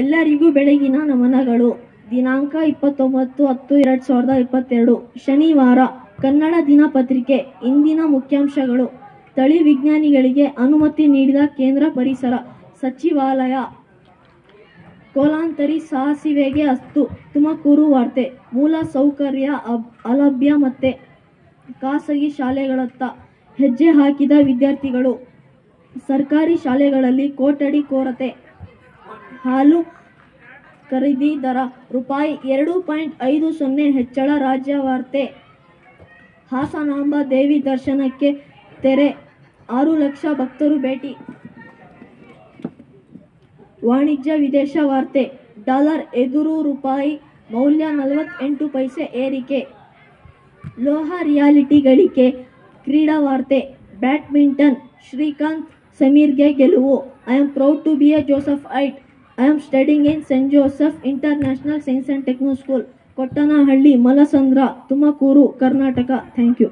ಎಲ್ಲರಿಗೂ ಬೆಳಗಿನ ನಮನಗಳು. ದಿನಾಂಕ 29/10/2022 ಶನಿವಾರ. ಕನ್ನಡ ದಿನಪತ್ರಿಕೆ. ಇಂದಿನ ಮುಖ್ಯಾಂಶಗಳು: ತಳಿ ವಿಜ್ಞಾನಿಗಳಿಗೆ ಅನುಮತಿ ನೀಡಿದ ಕೇಂದ್ರ ಪರಿಸರ ಸಚಿವಾಲಯ. ಕೋಲಾಂತರಿ ಸಾಸಿವೆಗೆ ಅಸ್ತು. ತುಮಕೂರು ವಾರ್ತೆ. ಮೂಲಸೌಕರ್ಯ ಅಲಭ್ಯ ಮತ್ತೆ ಖಾಸಗಿ ಶಾಲೆಗಳತ್ತ ಹೆಜ್ಜೆ ಹಾಕಿದ ವಿದ್ಯಾರ್ಥಿಗಳು. ಸರ್ಕಾರಿ ಶಾಲೆಗಳಲ್ಲಿ ಕೋಟಡಿ ಕೊರತೆ. ಹಾಲು ಖರೀದಿ ದರ ₹2.50 ಹೆಚ್ಚಳ. ರಾಜ್ಯ ವಾರ್ತೆ. ಹಾಸನಾಂಬ ದೇವಿ ದರ್ಶನಕ್ಕೆ ತೆರೆ. 6 ಲಕ್ಷ ಭಕ್ತರು ಭೇಟಿ. ವಾಣಿಜ್ಯ ವಿದೇಶ ವಾರ್ತೆ. ಡಾಲರ್ ಎದುರು ರೂಪಾಯಿ ಮೌಲ್ಯ 48 ಪೈಸೆ ಏರಿಕೆ. ಲೋಹ ರಿಯಾಲಿಟಿ ಗಳಿಕೆ. ಕ್ರೀಡಾ ವಾರ್ತೆ. ಬ್ಯಾಡ್ಮಿಂಟನ್. ಶ್ರೀಕಾಂತ್ ಸಮೀರ್ಗೆ ಗೆಲುವು. I am proud to be a Josephite. I am studying in Saint Joseph International Science and Techno School, Kottanahalli. Malasandra, Tumakuru, Karnataka. Thank you.